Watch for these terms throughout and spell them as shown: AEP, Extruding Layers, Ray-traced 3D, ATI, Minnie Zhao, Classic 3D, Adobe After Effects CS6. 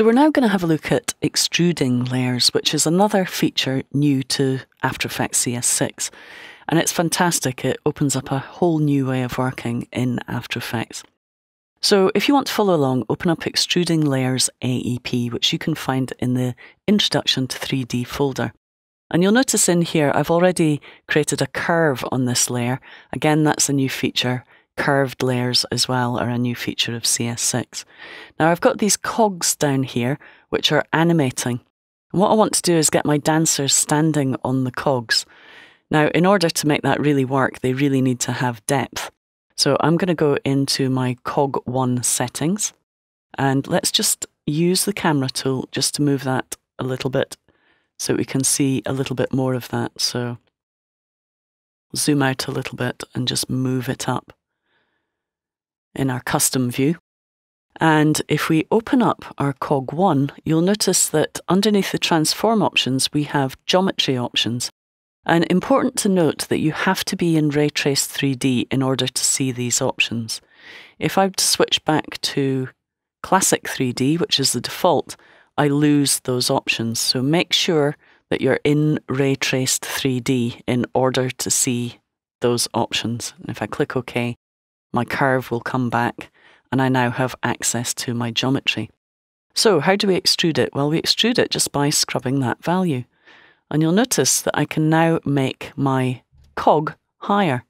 So we're now going to have a look at extruding layers, which is another feature new to After Effects CS6. And it's fantastic, it opens up a whole new way of working in After Effects. So if you want to follow along, open up Extruding Layers AEP, which you can find in the Introduction to 3D folder. And you'll notice in here, I've already created a curve on this layer. Again, that's a new feature. Curved layers as well are a new feature of CS6. Now I've got these cogs down here, which are animating. And what I want to do is get my dancers standing on the cogs. Now, in order to make that really work, they really need to have depth. So I'm going to go into my cog 1 settings, and let's just use the camera tool just to move that a little bit so we can see a little bit more of that. So zoom out a little bit and just move it up in our custom view. And if we open up our cog 1, you'll notice that underneath the transform options, we have geometry options. And important to note that you have to be in Ray-traced 3D in order to see these options. If I switch back to Classic 3D, which is the default, I lose those options. So make sure that you're in Ray-traced 3D in order to see those options. And if I click OK, my curve will come back and I now have access to my geometry. So how do we extrude it? Well, we extrude it just by scrubbing that value. And you'll notice that I can now make my cog higher.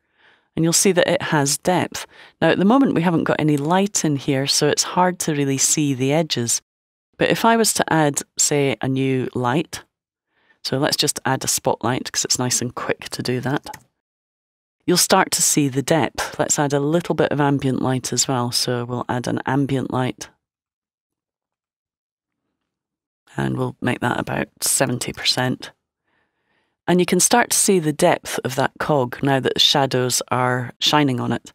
And you'll see that it has depth. Now at the moment we haven't got any light in here, so it's hard to really see the edges. But if I was to add, say, a new light, so let's just add a spotlight because it's nice and quick to do that, you'll start to see the depth. Let's add a little bit of ambient light as well. So we'll add an ambient light. And we'll make that about 70%. And you can start to see the depth of that cog now that the shadows are shining on it.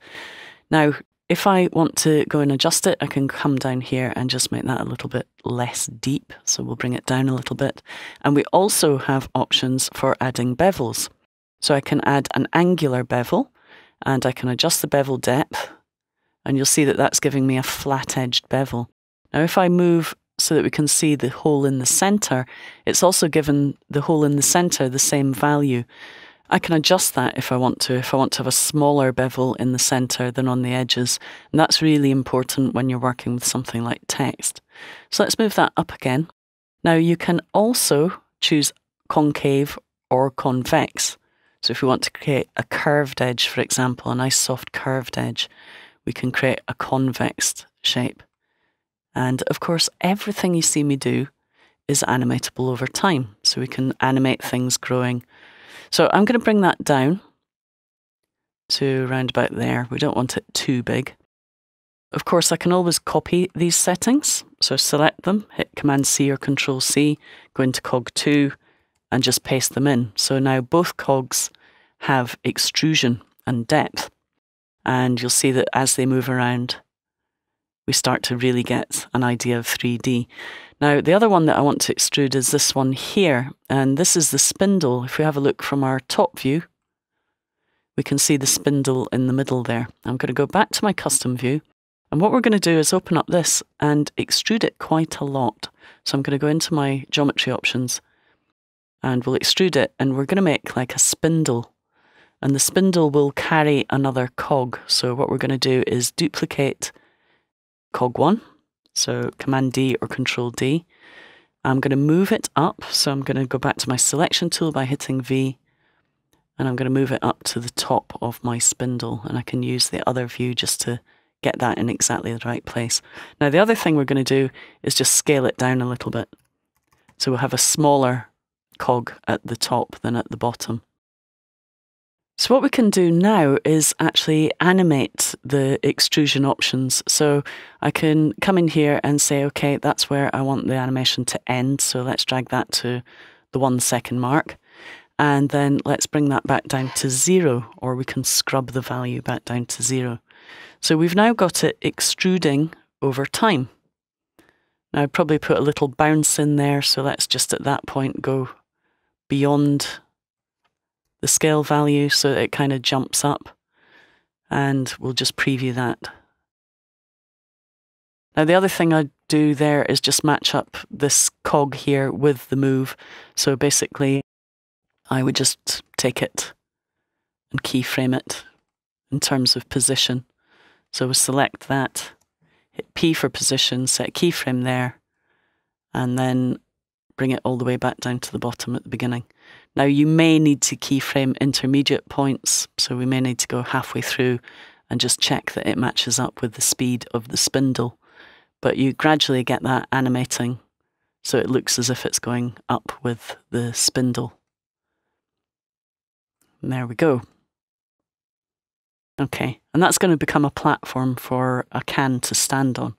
Now, if I want to go and adjust it, I can come down here and just make that a little bit less deep. So we'll bring it down a little bit. And we also have options for adding bevels. So I can add an angular bevel and I can adjust the bevel depth. And you'll see that that's giving me a flat-edged bevel. Now, if I move so that we can see the hole in the center, it's also given the hole in the center the same value. I can adjust that if I want to, have a smaller bevel in the center than on the edges. And that's really important when you're working with something like text. So let's move that up again. Now you can also choose concave or convex. So if we want to create a curved edge, for example, a nice soft curved edge, we can create a convex shape. And of course, everything you see me do is animatable over time. So we can animate things growing. So I'm going to bring that down to round about there. We don't want it too big. Of course, I can always copy these settings. So select them, hit Command C or Control C, go into cog 2 and just paste them in. So now both cogs have extrusion and depth. And you'll see that as they move around, we start to really get an idea of 3D. Now, the other one that I want to extrude is this one here, and this is the spindle. If we have a look from our top view, we can see the spindle in the middle there. I'm going to go back to my custom view, and what we're going to do is open up this and extrude it quite a lot. So I'm going to go into my geometry options, and we'll extrude it, and we're going to make like a spindle. And the spindle will carry another cog. So what we're going to do is duplicate cog 1, so Command D or Control D. I'm going to move it up, so I'm going to go back to my selection tool by hitting V, and I'm going to move it up to the top of my spindle, and I can use the other view just to get that in exactly the right place. Now the other thing we're going to do is just scale it down a little bit, so we'll have a smaller cog at the top than at the bottom. So what we can do now is actually animate the extrusion options. So I can come in here and say, okay, that's where I want the animation to end. So let's drag that to the 1 second mark. And then let's bring that back down to 0, or we can scrub the value back down to 0. So we've now got it extruding over time. Now I'd probably put a little bounce in there. So let's just at that point go beyond the scale value so that it kind of jumps up, and we'll just preview that. Now the other thing I do there is just match up this cog here with the move. So basically, I would just take it and keyframe it in terms of position. So we'll select that, hit P for position, set keyframe there, and then bring it all the way back down to the bottom at the beginning. Now you may need to keyframe intermediate points, so we may need to go halfway through and just check that it matches up with the speed of the spindle. But you gradually get that animating, so it looks as if it's going up with the spindle. And there we go. Okay, and that's going to become a platform for a can to stand on.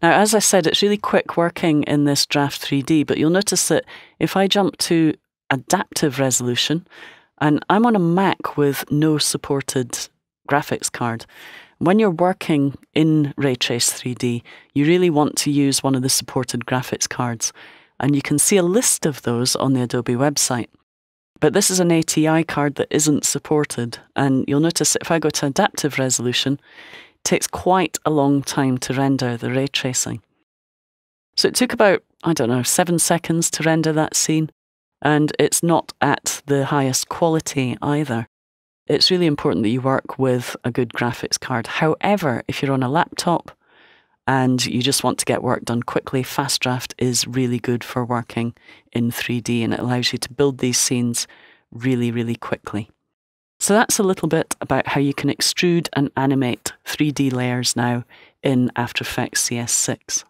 Now, as I said, it's really quick working in this draft 3D, but you'll notice that if I jump to adaptive resolution, and I'm on a Mac with no supported graphics card, when you're working in Ray-traced 3D, you really want to use one of the supported graphics cards. And you can see a list of those on the Adobe website. But this is an ATI card that isn't supported, and you'll notice that if I go to adaptive resolution, it takes quite a long time to render the ray tracing. So it took about, I don't know, 7 seconds to render that scene, and it's not at the highest quality either. It's really important that you work with a good graphics card. However, if you're on a laptop and you just want to get work done quickly, Fast Draft is really good for working in 3D, and it allows you to build these scenes really, really quickly. So that's a little bit about how you can extrude and animate 3D layers now in After Effects CS6.